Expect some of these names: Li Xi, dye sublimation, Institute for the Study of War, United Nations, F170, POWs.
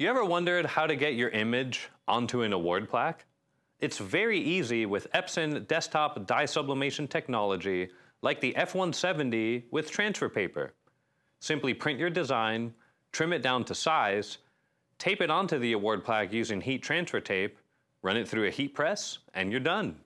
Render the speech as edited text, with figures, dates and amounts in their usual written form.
You ever wondered how to get your image onto an award plaque? It's very easy with Epson desktop dye sublimation technology, like the F170 with transfer paper. Simply print your design, trim it down to size, tape it onto the award plaque using heat transfer tape, run it through a heat press, and you're done.